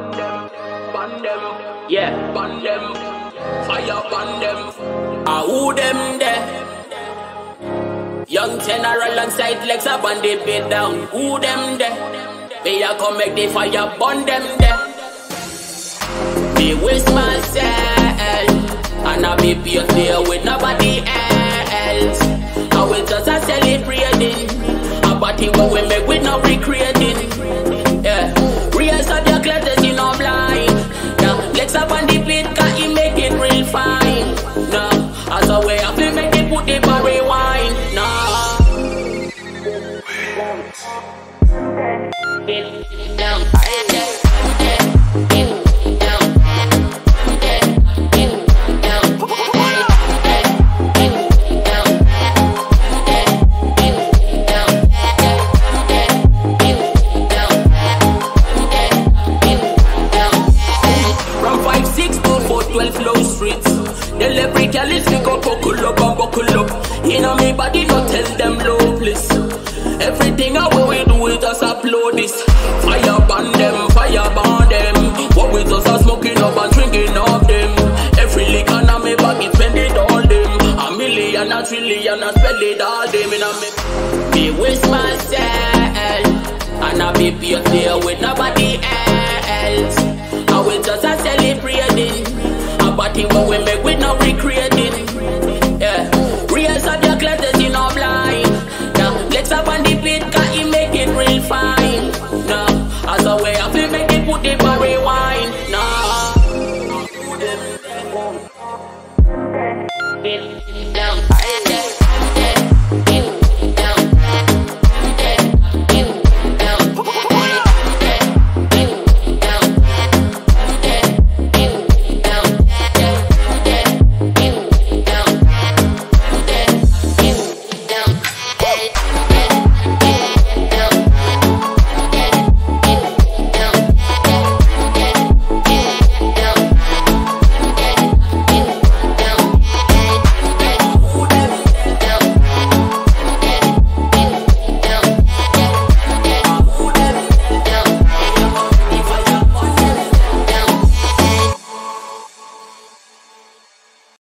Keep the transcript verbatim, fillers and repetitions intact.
Burn them, burn them, yeah, burn them, fire burn them. I who them there? Young general alongside legs up and they beat down. Who them there? May I come make the fire burn them there? They waste myself, and I be pure there with nobody else. I will just a celebrating a body what we make with no recreating. But we make with no recreating.